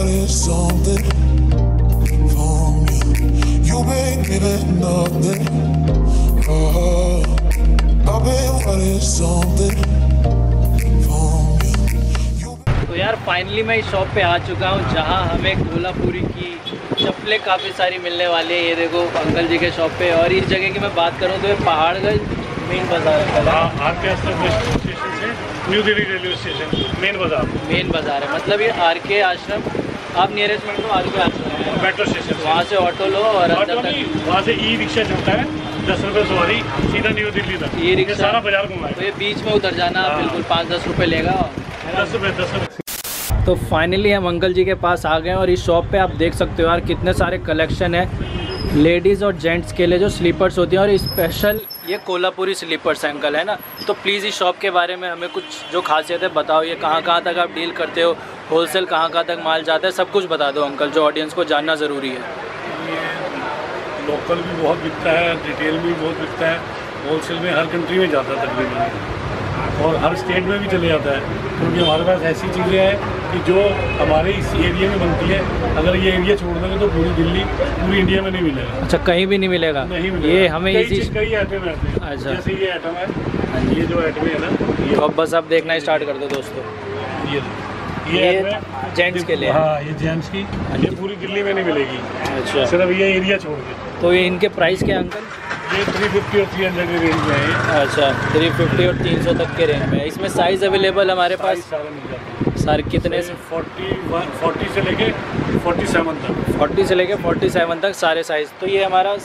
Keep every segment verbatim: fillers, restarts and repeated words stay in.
somebody something for me. You've been giving nothing. Uh, I've been wanting something for me. तो यार finally मैं इस shop पे आ चुका हूँ जहाँ हमें कोल्हापुरी की चप्पलें काफ़ी सारी मिलने वाली है। ये देखो अंकल जी के शॉप पे। और इस जगह की मैं बात करूँ तो ये पहाड़गंज मेन बाजार है, new Delhi railway station main बाजार मेन बाजार है। मतलब ये आर के आश्रम, आप नियरेस्ट मेट्रो आर के आश्रम है, मेट्रो स्टेशन वहाँ से ऑटो लो और वहाँ से ई रिक्शा चलता है दस रुपये सवारी, सीधा न्यू दिल्ली तक ये रिक्शा सारा बाजार घूमा है। तो ये बीच में उतर जाना बिल्कुल पाँच दस रुपये लेगा, दस रुपये दस रुपये तो फाइनली हम अंकल जी के पास आ गए और इस शॉप पर आप देख सकते हो यार कितने सारे कलेक्शन है लेडीज़ और जेंट्स के लिए जो स्लीपर्स होती हैं। और स्पेशल ये कोल्हापुरी स्लीपर्स अंकल है ना, तो प्लीज़ इस शॉप के बारे में हमें कुछ जो खासियत है बताओ। ये कहाँ कहाँ तक आप डील करते हो, होलसेल कहाँ कहाँ तक माल जाता है, सब कुछ बता दो अंकल, जो ऑडियंस को जानना ज़रूरी है। ये लोकल भी बहुत बिकता है, रिटेल भी बहुत बिकता है, होलसेल में हर कंट्री में जाता है तकरीबन और हर स्टेट में भी चले जाता है। क्योंकि तो हमारे पास ऐसी चीज़ें हैं कि जो हमारे इस एरिया में बनती है, अगर ये एरिया छोड़ देंगे तो पूरी दिल्ली पूरी इंडिया में नहीं मिलेगा। अच्छा, कहीं भी नहीं मिलेगा, नहीं मिलेगा। ये हमें इसी कई आइटम है। अच्छा, जैसे ये आइटम है, ये जो आइटम है ना, ये तो अब बस आप देखना स्टार्ट कर दो दोस्तों। ये ये जेंट्स के लिए, हाँ ये जेंट्स की, ये पूरी दिल्ली में नहीं मिलेगी। अच्छा, सिर्फ ये एरिया छोड़ के। तो ये इनके प्राइस क्या अंकल? ये तीन सौ पचास और तीन सौ के रेंज में है। अच्छा, तीन सौ पचास और तीन सौ तक के रेंज में है। इसमें साइज़ अवेलेबल हमारे पास सर कितने से इकतालीस चालीस से लेके सैंतालीस तक, चालीस से लेके सैंतालीस तक सारे साइज़। तो ये हमारा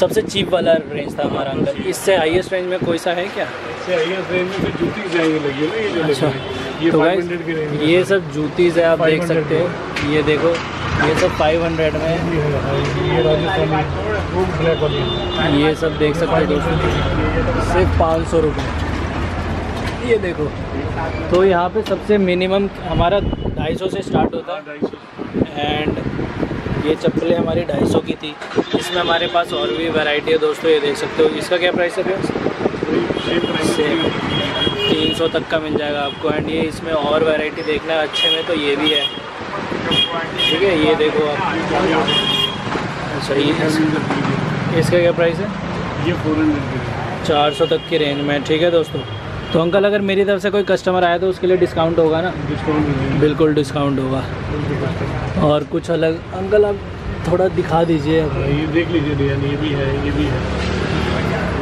सबसे चीप वाला रेंज था हमारा अंदर। इससे हाईएस्ट रेंज में कोई सा है क्या? इससे हाईएस्ट रेंज में जूती जाएंगे लगी है ना, ये जो ये पाँच सौ के रेंज में ये सब जूतीज़ है, आप देख सकते हो। ये देखो ये सब पाँच सौ में है, ये राजस्थानी, ये सब देख सकते हो दोस्तों, सिर्फ पाँच सौ रुपये। ये देखो, तो यहाँ पे सबसे मिनिमम हमारा ढाई सौ से स्टार्ट होता है। एंड ये चप्पलें हमारी ढाई सौ की थी। इसमें हमारे पास और भी वैरायटी है दोस्तों, ये देख सकते हो। इसका क्या प्राइस है भैया? सेम तीन सौ तक का मिल जाएगा आपको। एंड ये इसमें और वैरायटी देखना है अच्छे में, तो ये भी है, ठीक है। ये देखो आप, सही है। इसका क्या प्राइस है? ये चार सौ तक की रेंज में, ठीक है दोस्तों। तो अंकल अगर मेरी तरफ से कोई कस्टमर आया तो उसके लिए डिस्काउंट होगा ना? डिस्काउंट बिल्कुल डिस्काउंट होगा। और कुछ अलग अंकल आप थोड़ा दिखा दीजिए, ये देख लीजिए, ये भी है, ये भी है,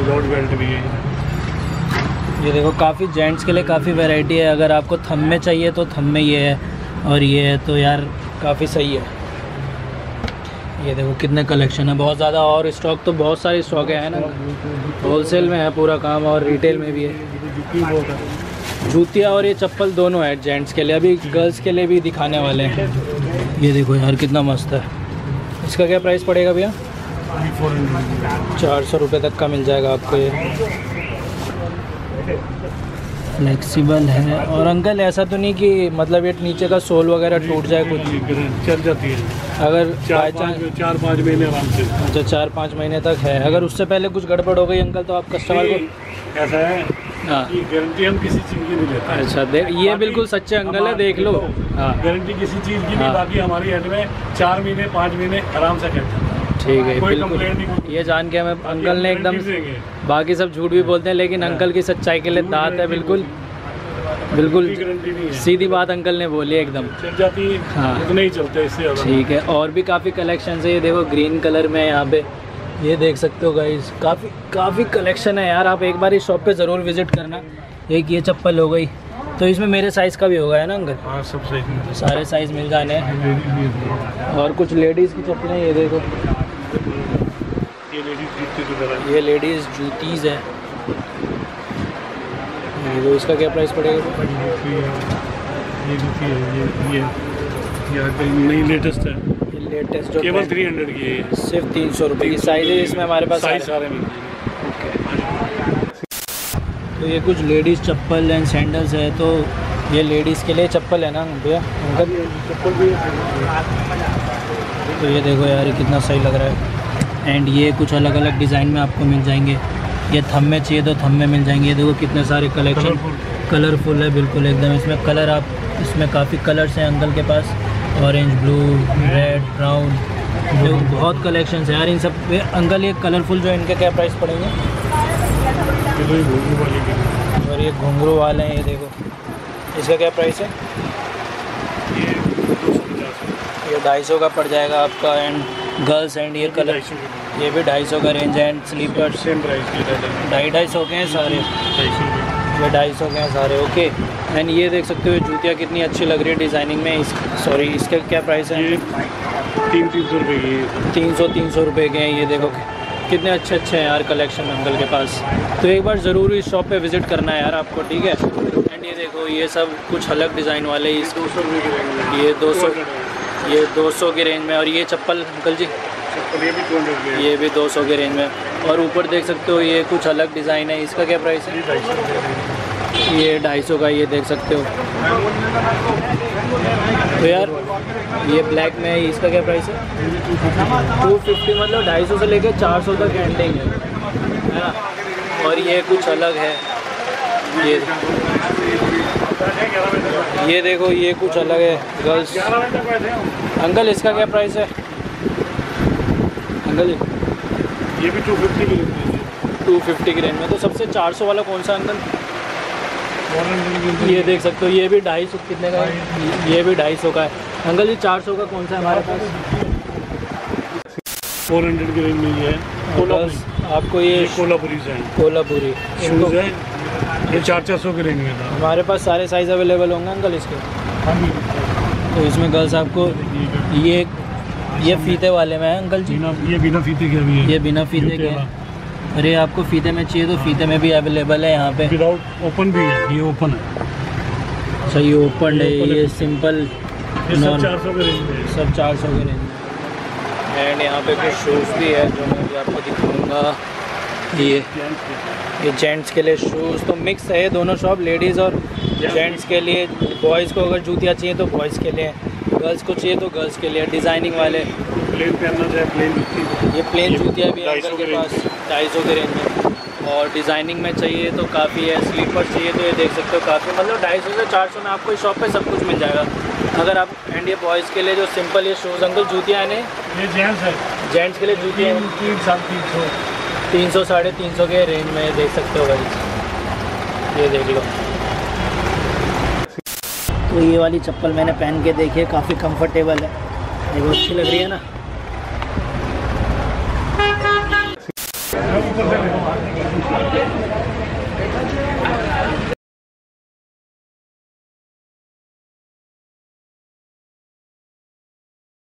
लॉट बेल्ट भी है। ये देखो काफ़ी जेंट्स के लिए काफ़ी वैरायटी है। अगर आपको थम में चाहिए तो थम में ये है और ये है, तो यार काफ़ी सही है। ये देखो कितने कलेक्शन है, बहुत ज़्यादा। और स्टॉक तो बहुत सारे स्टॉक है ना, होलसेल में है पूरा काम और रिटेल में भी है। जूतियाँ और ये चप्पल दोनों है जेंट्स के लिए। अभी गर्ल्स के लिए भी दिखाने वाले हैं। ये देखो यार कितना मस्त है। इसका क्या प्राइस पड़ेगा भैया? चार सौ रुपये तक का मिल जाएगा आपको। ये फ्लेक्सिबल है। और अंकल ऐसा तो नहीं कि मतलब ये नीचे का सोल वगैरह टूट जाए? कुछ चल जाती है अगर चार पाँच चार पाँच महीने आराम से। अच्छा, चार पाँच महीने तक है। अगर उससे पहले कुछ गड़बड़ हो गई अंकल तो आप कस्टमर को ऐसा है कि गारंटी हम किसी चीज़ की नहीं लेते। अच्छा, देख ये बिल्कुल सच्चे अंकल है, देख लो गारंटी किसी चीज़ की नहीं। बाकी हमारी हेड में चार महीने पाँच महीने आराम से कट जाता है, ठीक है बिल्कुल। ये जान के हमें अंकल ने एकदम, बाकी सब झूठ भी बोलते हैं लेकिन अंकल की सच्चाई के लिए दांत है, बिल्कुल बिल्कुल सीधी बात अंकल ने बोली एकदम। हाँ नहीं चलते इससे, ठीक है। और भी काफ़ी कलेक्शन है। ये देखो ग्रीन कलर में यहाँ पे, ये देख सकते हो गाइस, काफ़ी काफ़ी कलेक्शन है यार। आप एक बार इस शॉप पे ज़रूर विजिट करना। एक ये चप्पल हो गई, तो इसमें मेरे साइज़ का भी होगा है ना अंकल? हाँ, सब साइज सारे साइज़ मिल जाने हैं। और कुछ लेडीज़ की चप्पलें, ये देखो ये लेडीज़ जूतीज है। तो इसका क्या प्राइस पड़ेगा? ये ये ये नई लेटेस्ट है, ये लेटेस्ट जो केवल थ्री हंड्रेड की है, सिर्फ तीन सौ रुपये की साइज़ है। इसमें हमारे पास साइज सारे मिलते हैं। तो ये कुछ लेडीज़ चप्पल एंड सैंडल्स है। तो ये लेडीज़ के लिए चप्पल है ना भैया? चप्पल भी है। तो ये देखो यार कितना सही लग रहा है। एंड ये कुछ अलग अलग डिज़ाइन में आपको मिल जाएंगे। ये थम में चाहिए तो थम में मिल जाएंगे। ये देखो कितने सारे कलेक्शन, कलरफुल है बिल्कुल एकदम। इसमें कलर आप, इसमें काफ़ी कलर्स हैं अंकल के पास। ऑरेंज, ब्लू, रेड, ब्राउन, जो बहुत कलेक्शंस है यार इन सब। अंकल ये कलरफुल जो इनका क्या प्राइस पड़ेंगे? और ये घुंघरू वाले हैं, ये देखो इसका क्या प्राइस है? ये ढाई सौ का पड़ जाएगा आपका। And girls and year colour ये भी ढाई सौ का रेंज है। एंड स्लीपर सेम प्राइस, ढाई ढाई सौ के हैं सारे, ये ढाई सौ के हैं सारे। ओके एंड ये देख सकते हो जूतियाँ कितनी अच्छी लग रही है डिज़ाइनिंग में। इस सॉरी इसका क्या प्राइस है? तीन तीन सौ रुपये की, तीन सौ तीन सौ रुपये के हैं। ये देखो कितने अच्छे अच्छे हैं यार कलेक्शन अंकल के पास। तो एक बार ज़रूर इस शॉप पे विज़िट करना है यार आपको, ठीक है। एंड ये देखो ये सब कुछ अलग डिज़ाइन वाले, इस दो सौ ये दो सौ ये दो सौ के रेंज में। और ये चप्पल अंकल जी ये भी दो सौ के रेंज में। और ऊपर देख सकते हो ये कुछ अलग डिज़ाइन है, इसका क्या प्राइस है? ये ढाई सौ का, ये देख सकते हो। तो यार ये ब्लैक में है, इसका क्या प्राइस है? टू फिफ्टी मतलब ढाई सौ से लेकर चार सौ तक एंडिंग है ना। और ये कुछ अलग है, ये ये देखो ये कुछ अलग है गर्ल्स। अंकल इसका क्या प्राइस है? अंकल ये भी टू फिफ्टी की रेंज, टू फिफ्टी की रेंज में। तो सबसे चार सौ वाला कौन सा अंकल? ये देख सकते हो ये भी ढाई सौ कितने का है, ये भी ढाई सौ का है। अंकल ये चार सौ का कौन सा है हमारे पास? फोर हंड्रेड की रेंज में ये है आपको, ये कोल्हापुरी है, कोल्हापुरी ये चार चार सौ के रेंज में। हमारे पास सारे साइज़ अवेलेबल होंगे अंकल इसके। तो इसमें गर्ल्स आपको ये ये फीते वाले में है अंकल जी, ये बिना फीते के भी है, ये बिना फीते के। अरे आपको फीते में चाहिए तो फीते में भी अवेलेबल है यहाँ पे। विदाउट ओपन भी है, ये ओपन है। अच्छा ये ओपन है, ये सिंपल सब चार सौ के रेंज में, सब चार सौ के रेंज में। एंड यहाँ पे कुछ शूज़ भी है जो मैं आपको दिखाऊँगा। ये ये जेंट्स के लिए शूज़ तो मिक्स है दोनों शॉप, लेडीज़ और जेंट्स के लिए। बॉयज़ को अगर जूतियाँ चाहिए तो बॉयज़ के लिए, गर्ल्स को चाहिए तो गर्ल्स के लिए। डिज़ाइनिंग वाले प्लेन पहनना चाहिए, प्लेन ये प्लेन जूतियाँ भी अंकल के पास ढाई सौ के रेंज में। और डिज़ाइनिंग में चाहिए तो काफ़ी है, स्लीपर चाहिए तो ये देख सकते हो काफ़ी, मतलब ढाई सौ से चार सौ में आपको इस शॉप पर सब कुछ मिल जाएगा अगर आप। एंड ये बॉयज़ के लिए जो सिंपल ये शूज़ अंकल जूतियाँ ने, ये जेंट्स है, जेंट्स के लिए जूतियाँ तीन सौ साढ़े तीन सौ के रेंज में देख सकते हो भाई, ये देख लो। तो ये वाली चप्पल मैंने पहन के देखी है, काफ़ी कंफर्टेबल है, देखो अच्छी लग रही है ना।